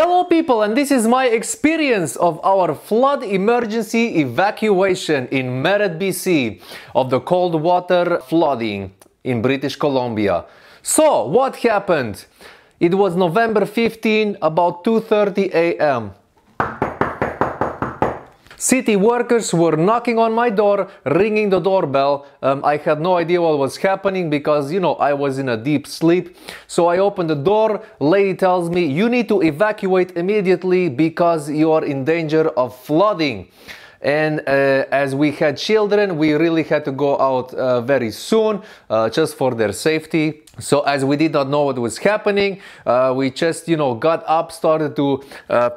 Hello people, and this is my experience of our flood emergency evacuation in Merritt, BC, of the cold water flooding in British Columbia. So, what happened? It was November 15, about 2:30 a.m. City workers were knocking on my door, ringing the doorbell. I had no idea what was happening because, you know, I was in a deep sleep. So I opened the door, lady tells me, you need to evacuate immediately because you are in danger of flooding. And as we had children, we really had to go out very soon, just for their safety. So as we did not know what was happening, we just, you know, got up, started to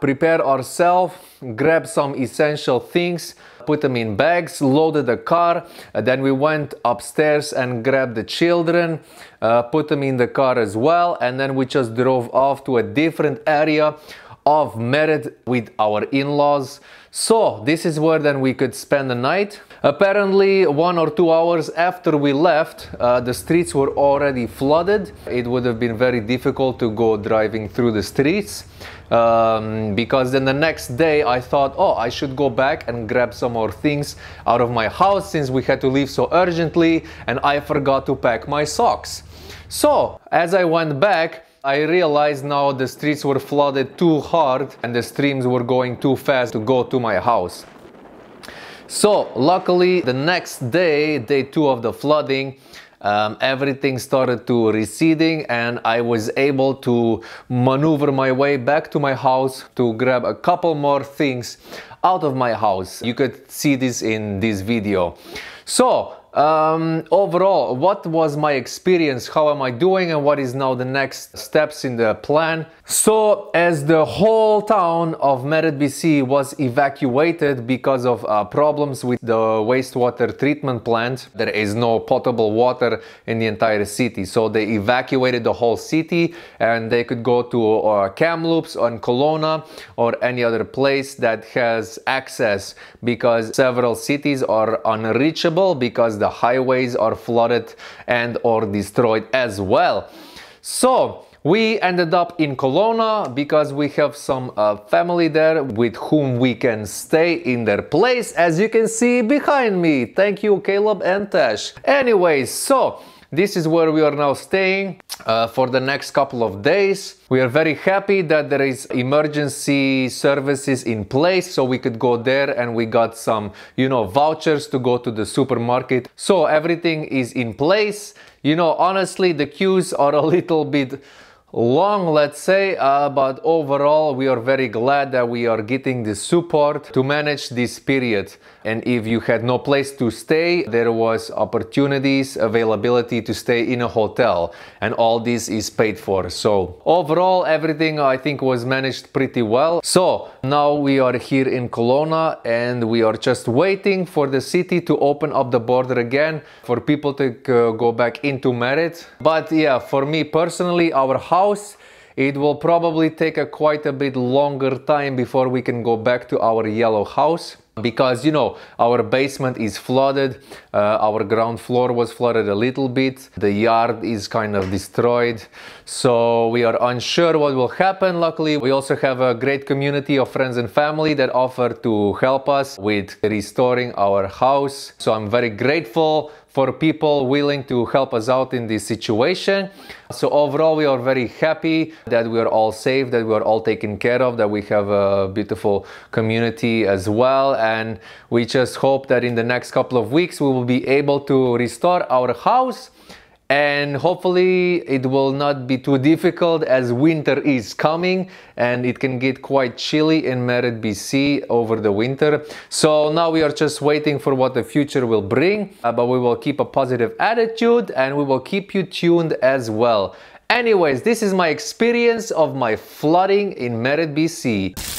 prepare ourselves, grab some essential things, put them in bags, loaded the car, then we went upstairs and grabbed the children, put them in the car as well, and then we just drove off to a different area of Merritt with our in-laws. So this is where then we could spend the night. Apparently 1 or 2 hours after we left, the streets were already flooded. It would have been very difficult to go driving through the streets, because then the next day I thought, oh, I should go back and grab some more things out of my house since we had to leave so urgently and I forgot to pack my socks. So as I went back, I realized now the streets were flooded too hard and the streams were going too fast to go to my house. So luckily the next day, day 2 of the flooding, everything started to receding and I was able to maneuver my way back to my house to grab a couple more things out of my house. You could see this in this video. So overall, what was my experience, how am I doing, and what is now the next steps in the plan? So as the whole town of Merritt, BC was evacuated because of problems with the wastewater treatment plant, there is no potable water in the entire city, so they evacuated the whole city and they could go to Kamloops or Kelowna or any other place that has access, because several cities are unreachable because the highways are flooded and or destroyed as well. So we ended up in Kelowna because we have some family there with whom we can stay in their place, as you can see behind me. Thank you, Caleb and Tash. Anyways, so this is where we are now staying for the next couple of days. We are very happy that there is emergency services in place, so we could go there and we got some, you know, vouchers to go to the supermarket. So everything is in place. You know, honestly, the queues are a little bit long, let's say, but overall we are very glad that we are getting the support to manage this period. And if you had no place to stay, there was opportunities, availability to stay in a hotel, and all this is paid for. So overall everything I think was managed pretty well. So now we are here in Kelowna and we are just waiting for the city to open up the border again for people to go back into Merritt. But yeah, for me personally, our house, it will probably take quite a bit longer time before we can go back to our yellow house, because, you know, our basement is flooded, our ground floor was flooded a little bit, the yard is kind of destroyed, so we are unsure what will happen. Luckily we also have a great community of friends and family that offer to help us with restoring our house, so I'm very grateful for people willing to help us out in this situation. So overall we are very happy that we are all safe, that we are all taken care of, that we have a beautiful community as well, and we just hope that in the next couple of weeks we will be able to restore our house, and hopefully it will not be too difficult as winter is coming and it can get quite chilly in Merritt, BC over the winter. So now we are just waiting for what the future will bring, but we will keep a positive attitude and we will keep you tuned as well. Anyways, this is my experience of my flooding in Merritt, BC.